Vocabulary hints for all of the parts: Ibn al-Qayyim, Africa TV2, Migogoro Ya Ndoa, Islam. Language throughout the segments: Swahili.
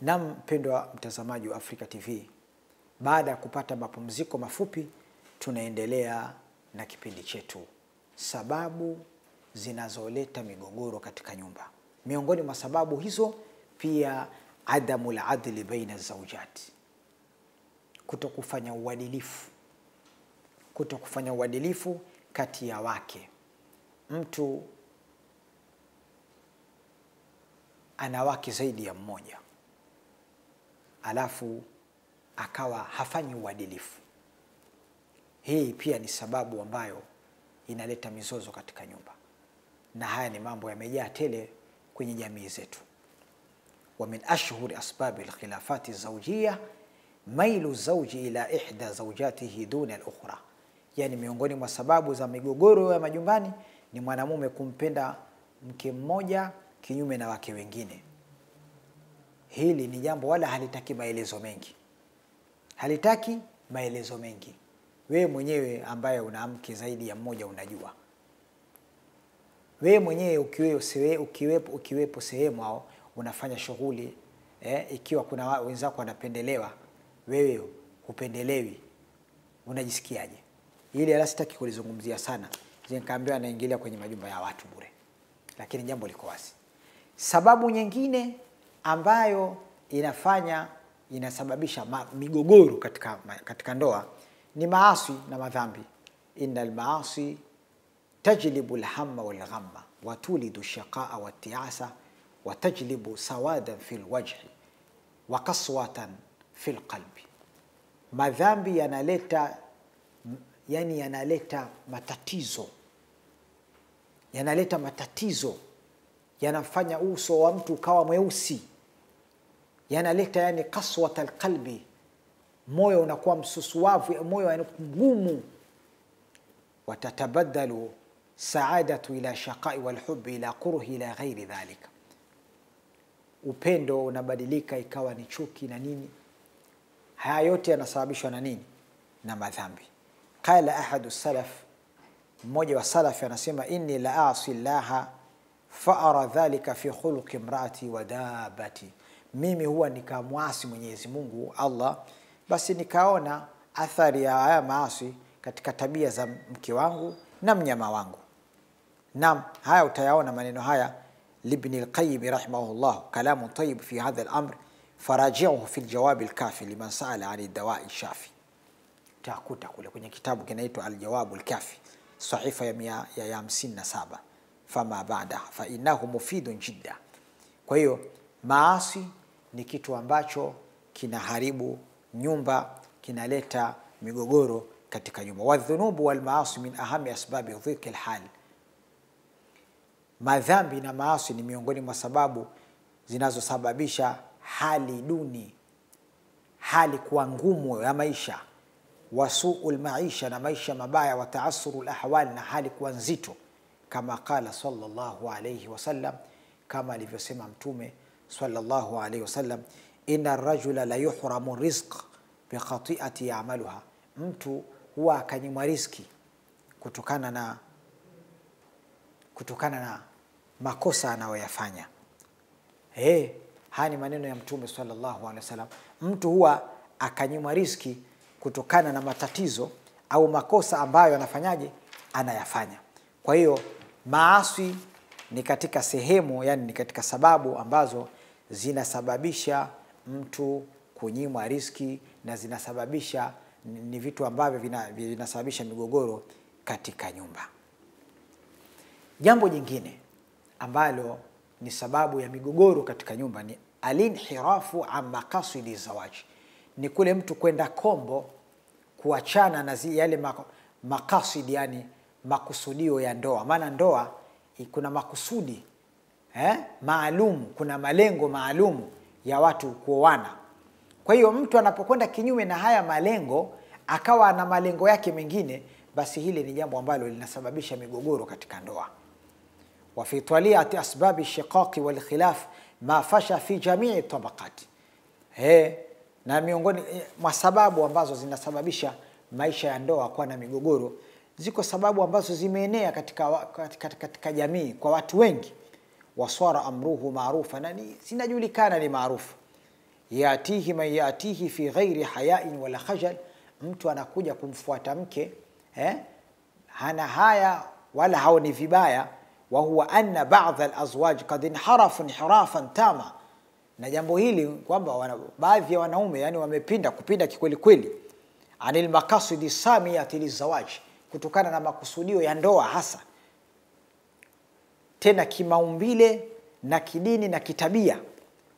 Na mpendwa mtazamaji wa Africa TV, baada ya kupata mapumziko mafupi, tunaendelea na kipindi chetu, sababu zinazoleta migogoro katika nyumba. Miongoni mwa sababu hizo pia adamu la adli baina zawjati, kutokufanya uadilifu kati ya wake. Mtu ana wake zaidi ya mmoja, alafu akawa hafanyi uadilifu. Hii pia ni sababu ambayo inaleta mizozo katika nyumba. Na haya ni mambo yamejaa tele kwenye jamii zetu. Wa min ashhuri asbabil khilafati zawjiyya mailu zawji ila ihda zawjatihi duna al-ukhra. Yani miongoni mwa sababu za migogoro ya majumbani ni mwanamume kumpenda mke mmoja kinyume na wake wengine. Hili ni jambo wala halitaki maelezo mengi. Wewe mwenyewe ambaye una mke zaidi ya mmoja unajua. Wewe mwenyewe ukiwepo sehemu au unafanya shughuli, ikiwa kuna wenzako wanapendelewa, wewe hupendelewi, unajisikiaje? Ile ala sitaki kulizungumzia sana. Nikaambiwa anaingilia kwenye majumba ya watu bure. Lakini jambo liko wazi. Sababu nyingine ambayo inasababisha migogoro katika ndoa ni maasi na madhambi. Innal maasi tajlibu alhamma wal ghamma wa tulidu shaqaa wa tiasa wa tajlibu sawadan fil wajhi wa qaswatan fil qalbi. Madhambi yanaleta matatizo. Yanafanya uso wa mtu kawa mweusi. Yanaleta qaswata alqalbi, moyo unakuwa msusuwavu, moyo mgumu. Watatabadalu saadatu ila shaqai wal hubbi ila kuruhi ila ghairi dhalika. Upendo unabadilika ikawa ni chuki na nini. Haya yote yanasababishwa na nini? Na madhambi. Qala ahadu salaf, mmoja wa salaf anasema inni la asillaha fa ara dhalika fi khuluqi imraati wa dabati. Mimi huwa nikamwasi Mwenyezi Mungu Allah, basi nikaona athari ya haya maasi katika tabia za mke wangu na mnyama wangu. Naam, haya utayaona maneno haya Ibn al-Qayyim rahimahullah, kalamu tayyib fi hadha al-amr, faraji'uhu fi al-jawab al-kafi liman sa'ala 'an ad-dawa'i shafi. Utakuta kule kwenye kitabu kinaitwa al-jawab al-kafi, sahifa ya 157. Fama ba'da fa innahu mufidun jidda. Kwa hiyo maasi ni kitu ambacho kinaharibu nyumba, kinaleta migogoro katika nyumba. Wadhunubu wal maasi min ahami asbabi dhiki al-hal. Madhambi na maasi ni miongoni mwa sababu zinazosababisha hali duni, hali kuwa ngumu ya maisha, wasuul maisha, na maisha mabaya, wa taasuru al-ahwal, na hali kuwa nzito. Kama qala sallallahu alayhi wasallam, kama alivyosema Mtume sallallahu alayhi wasallam, inna ar-rajula la yuhramu rizq bi khati'ati ya'maluha. Mtu huwa akanyimwa riziki kutokana na makosa anayoyafanya. Haya ni maneno ya Mtume sallallahu alaihi wasallam. Mtu huwa akanyimwa riziki kutokana na matatizo au makosa ambayo anayafanya. Kwa hiyo maasi ni katika sehemu, ni katika sababu ambazo zinasababisha mtu kunyimwa riziki, na zinasababisha ni vitu ambavyo vinasababisha migogoro katika nyumba. Jambo jingine ambalo ni sababu ya migogoro katika nyumba ni alinhirafu amma qasidi zawaji. Ni kule mtu kwenda kombo, kuachana na yale maqasidi, makusudio ya ndoa. Maana ndoa kuna makusudi maalum, kuna malengo maalum ya watu kuoana. Kwa hiyo mtu anapokwenda kinyume na haya malengo, akawa na malengo yake mengine, basi hili ni jambo ambalo linasababisha migogoro katika ndoa. Wa fi twaliati asbabi shiqaqi wal khilaf ma fasha fi jami'i tabaqati. Na miongoni mwa sababu ambazo zinasababisha maisha ya ndoa kuwa na migogoro ziko sababu ambazo zimeenea katika jamii kwa watu wengi. Waswara amruhu maarufa, nani sinajulikana ni maarufu. Yatihi man yatihi fi ghairi hayain wala khajal, mtu anakuja kumfuata mke hana haya wala haoni vibaya. Wa huwa anna baadhi alazwaj qad inharafu inhirafan tama, na jambo hili kwamba baadhi ya wanaume yani wamepinda kupinda kikweli kweli, anil maqasidi samiyati lizawaj, kutokana na makusudio ya ndoa hasa, tena kimaumbile na kidini na kitabia.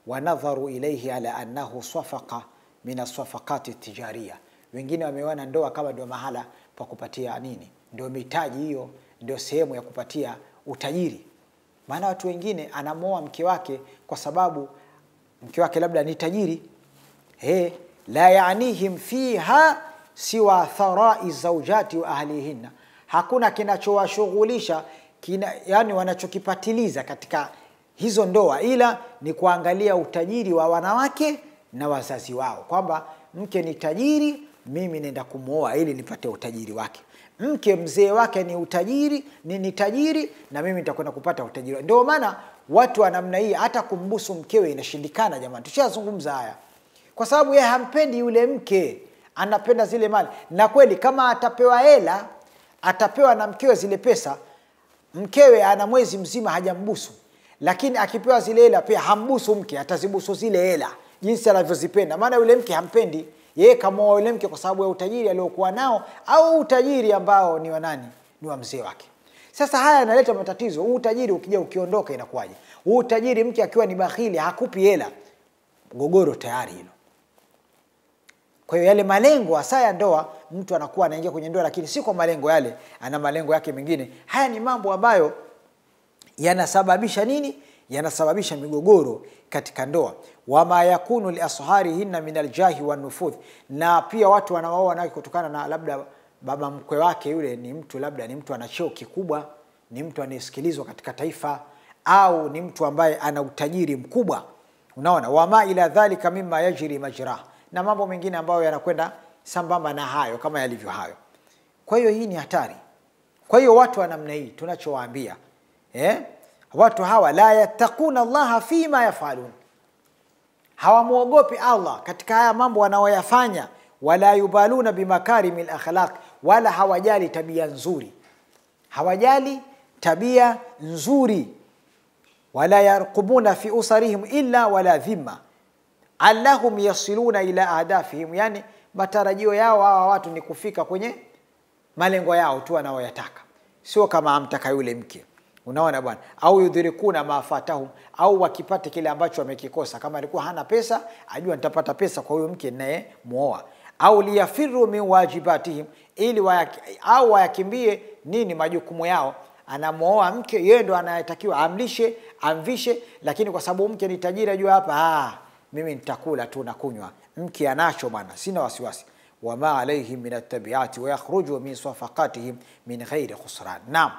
Wanadharu ilaihi ala annahu swafaqa min aswafaqati tijariya, wengine wameona ndoa kama ndio mahala pa kupatia nini, ndio mitaji hiyo, ndio sehemu ya kupatia utajiri. Maana watu wengine anamoa mke wake kwa sababu mke wake labda ni tajiri. La yaanihim fiha siwa tharai zawjati wa ahlihinna, hakuna kinachowashughulisha yani wanachokipatiliza katika hizo ndoa ila ni kuangalia utajiri wa wanawake na wazazi wao, kwamba mke ni tajiri, mimi nenda kumuoa ili nipate utajiri wake. Mke mzee wake ni utajiri, ni tajiri, na mimi nitakwenda kupata utajiri. Ndio maana watu wa namna hii hata kumbusu mkewe inashindikana, jamani. Tushazungumza haya. Kwa sababu yeye hampendi yule mke, anapenda zile mali. Na kweli kama atapewa hela, atapewa na mkewe zile pesa, mkewe ana mwezi mzima hajambusu. Lakini akipewa zile hela pia hambusu mke, atazibusu zile hela jinsi anavyozipenda. Maana yule mke hampendi. Yeye kama yule mke kwa sababu ya utajiri aliokuwa nao au utajiri ambao ni wa nani? Ni wa mzee wake. Sasa haya yanaleta matatizo. Huu utajiri ukija ukiondoka inakuwaje? Huu utajiri mke akiwa ni bakhili hakupi hela, mgogoro tayari hilo. Kwa hiyo yale malengo hasa ya ndoa, mtu anakuwa anaingia kwenye ndoa lakini si kwa malengo yale, ana malengo yake mengine. Haya ni mambo ambayo yanasababisha nini? Yanasababisha migogoro katika ndoa. Wama yakunu li ashari hinna min aljahi wan nufudh, na pia watu wanaoa wanawake kutokana na labda baba mkwe wake yule ni mtu labda ni mtu ana cheo kikubwa, ni mtu anayesikilizwa katika taifa, au ni mtu ambaye ana utajiri mkubwa. Unaona, wama ila dhalika mimma yajri majra, na mambo mengine ambayo yanakwenda sambamba na hayo kama yalivyo hayo. Kwa hiyo hii ni hatari. Kwa hiyo watu wa namna hii tunachowaambia watu hawa la yattaquna Allah fi ma yafalun, hawamuogopi Allah katika haya mambo wanaoyafanya. Wala yubaluna bimakarimil akhlaq, wala hawajali tabia nzuri, hawajali tabia nzuri. Wala yarqubuna fi usarihim illa wala dhimma allahum yasiluna ila ahdafihim, yani matarajio yao hawa watu ni kufika kwenye malengo yao tu wanaoyataka, sio kama amtaka yule mke. Unaona bwana, au yudhirikuna maafatahum, au wakipata kile ambacho wamekikosa. Kama alikuwa hana pesa, ajua nitapata pesa kwa huyo mke naye muoa. Au liyafiru min wajibatihim, ili wayakimbie nini majukumu yao. Anamuoa mke, yeye ndo anayetakiwa amlishe, amvishe, lakini kwa sababu mke ni tajiri ajua hapa, mimi nitakula tu na kunywa. Mke anacho bwana, sina wasiwasi. Wama alayhim min at-tabi'ati wa yakhruju min safaqatihim min ghairi khusran. Naam.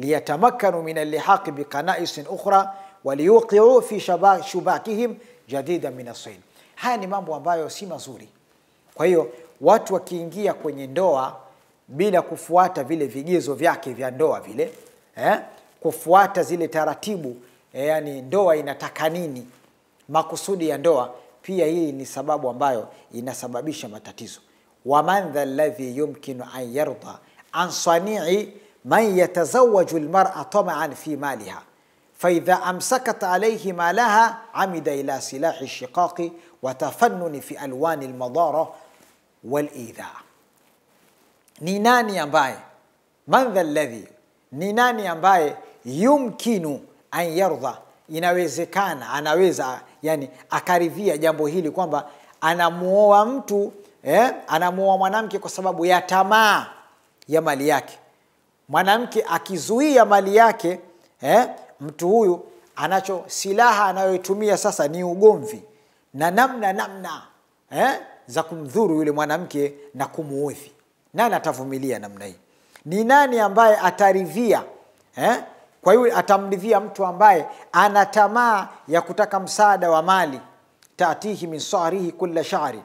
ليتمكنوا من اللحاق بقنائس أخرى وليوقعوا في شباكهم جديدا من الصين. Haya ni mambo ambayo si mazuri. Kwa hiyo watu wakiingia kwenye ndoa bila kufuata vile vigezo vyake vya ndoa vile, kufuata zile taratibu, yani ndoa inataka nini, makusudi ya ndoa, pia hii ni sababu ambayo inasababisha matatizo. وَمَنْ ذَا الَّذِي يُمْكِنُ أَنْ يَرْضَى عَنْ صَنِيعِ من يتزوج المرأة طمعا في مالها فإذا أمسكت عليه مالها عمد إلى سلاح الشقاق وتفنن في ألوان المضارة والإيذاء. نيناني أمباي، من ذا الذي، نيناني أمباي يمكن أن يرضى، inawezekana anaweza yani akaridhia jambo hili kwamba anamuoa mtu anamuoa mwanamke kwa sababu ya tamaa ya mali yake. Mwanamke akizuia mali yake, mtu huyu anacho silaha anayoitumia sasa ni ugomvi na namna za kumdhuru yule mwanamke na kumuudhi. Nani atavumilia namna hii? Ni nani ambaye ataridhia kwa yule atamridhia mtu ambaye ana tamaa ya kutaka msaada wa mali? Taatihi min sa'rihi kulla sha'rin,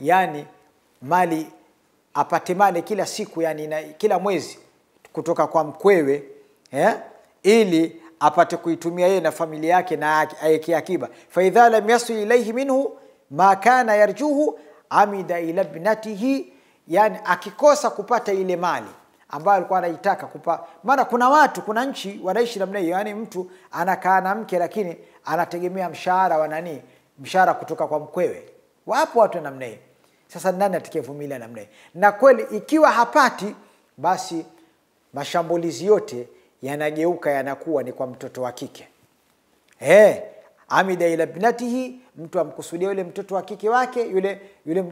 yani mali apatimane kila siku, yani kila mwezi kutoka kwa mkwewe, ili apate kuitumia yeye na familia yake na aeke akiba. Fa idha lam yasu ilayhi minhu ma kana yarjuhu amida ila ibnatihi, yani akikosa kupata ile mali ambayo alikuwa anaitaka kupa. Maana kuna watu, kuna nchi wanaishi namna hiyo, yani mtu anakaa na mke lakini anategemea mshahara wa nani, mshahara kutoka kwa mkwewe. Wapo watu namna hiyo. Sasa nani atakayevumilia namna hiyo? Na kweli ikiwa hapati, basi mashambulizi yote yanageuka yanakuwa ni kwa mtoto wa kike. Amida ila binatihi, mtu amkusudia yule mtoto wa kike wake, yule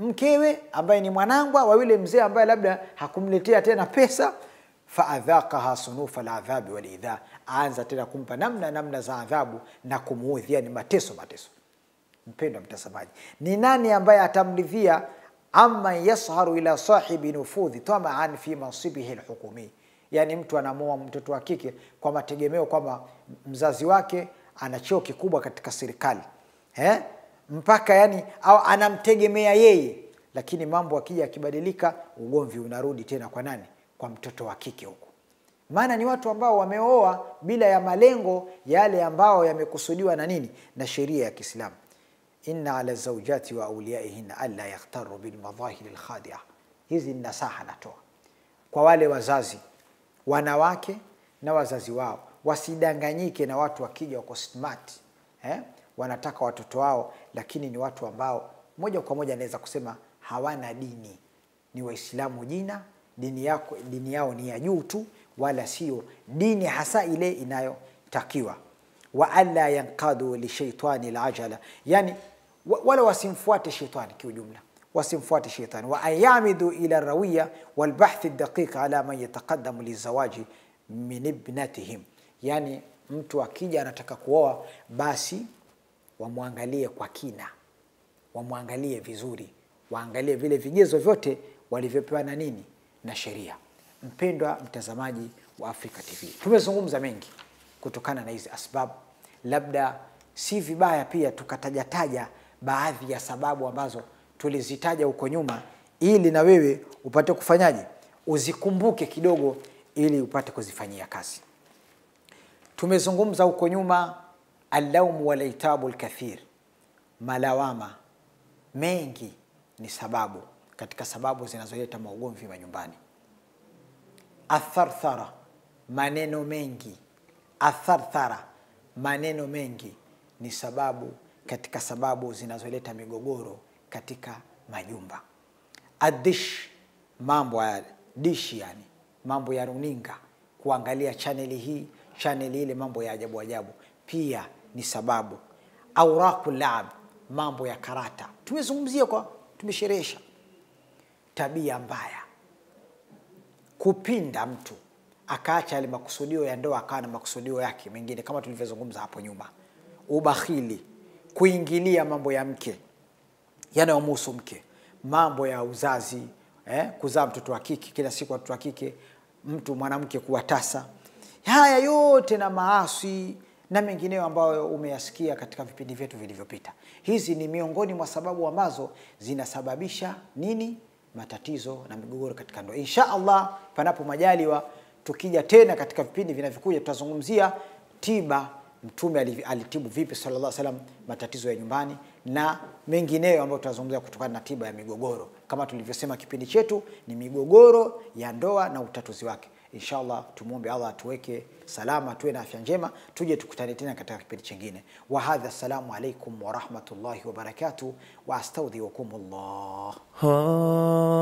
mkewe ambaye ni mwanangwa wa yule mzee ambaye labda hakumletea tena pesa. Faadhaqaha sunufa al-adhabi wal idha, aanza tena kumpa namna za adhabu na kumuudhia, ni mateso. Mpendwa mtazamaji, ni nani ambaye atamridhia? Amma yasharu ila sahibi nufudhi tamaan fi mansibihi al-hukumi, yani mtu anamoa mtoto wa kike kwa mategemeo kwamba mzazi wake ana cheo kikubwa katika serikali, mpaka yani au anamtegemea yeye, lakini mambo akija yakibadilika ugomvi unarudi tena kwa nani? Kwa mtoto wa kike huko. Maana ni watu ambao wameoa bila ya malengo yale ambao yamekusudiwa na nini, na sheria ya Kiislamu. Inna ala zawjati wa awliyaihinna alla yaghtaru bil madhahiril khadi'a. Hizi ni nasaha natoa kwa wale wazazi, wanawake na wazazi wao, wasidanganyike na watu wakija wako smart, wanataka watoto wao lakini ni watu ambao moja kwa moja naweza kusema hawana dini, ni Waislamu jina, dini yao ni ya juu tu, wala sio dini hasa ile inayotakiwa. Wa alla yanqadu li shaytani al-ajala, yani wala wasimfuate shaytani kiujumla, wasimfuate shaytani. Wa ayamidu ila rawiya wal bahth ad-daqiq ala man yataqaddamu lizawaji min ibnatihim, yani mtu akija anataka kuoa basi wamwangalie kwa kina, wamwangalie vizuri, waangalie vile vigezo vyote walivyopewa na nini, na sheria. Mpendwa mtazamaji wa Africa TV, tumezungumza mengi kutokana na hizi asbabu. Labda si vibaya pia tukatajataja baadhi ya sababu ambazo tulizitaja huko nyuma, ili na wewe upate kufanyaje, uzikumbuke kidogo ili upate kuzifanyia kazi. Tumezungumza huko nyuma allaumu wal itabu al-kathir, malawama mengi ni sababu katika sababu zinazoleta maugomvi manyumbani. Atharthara, maneno mengi. Atharthara, maneno mengi ni sababu katika sababu zinazoleta migogoro katika majumba. Adish, mambo ya dishi, yani mambo ya runinga, kuangalia chaneli hii, chaneli ile, mambo ya ajabu ajabu pia ni sababu. Auraku lab, mambo ya karata, tumezungumzia kwa tumesherehesha. Tabia mbaya, kupinda mtu akaacha yale makusudio ya ndoa akawa na makusudio yake mengine kama tulivyozungumza hapo nyuma. Ubakhili, kuingilia mambo ya mke, yanayomhusu mke, mambo ya uzazi, kuzaa mtoto wa kike kila siku, mtoto wa kike, mtu mwanamke kuwatasa. Haya yote na maasi na mengineo ambayo umeyasikia katika vipindi vyetu vilivyopita. Hizi ni miongoni mwa sababu ambazo zinasababisha nini, matatizo na migogoro katika ndoa. Insha Allah, panapo majaliwa, tukija tena katika vipindi vinavyokuja tutazungumzia tiba, mtume alitibu vipi sallallahu alaihi wasallam matatizo ya nyumbani na mengineyo ambayo tutazungumzia kutokana na tiba ya migogoro. Kama tulivyosema, kipindi chetu ni migogoro ya ndoa na utatuzi wake. Insha Allah, tumuombe Allah tuweke salama, tuwe na afya njema, tuje tukutane tena katika kipindi kingine. Wa hadha, assalamu alaikum wa rahmatullahi wa barakatuh wa astaudhiukum Allah.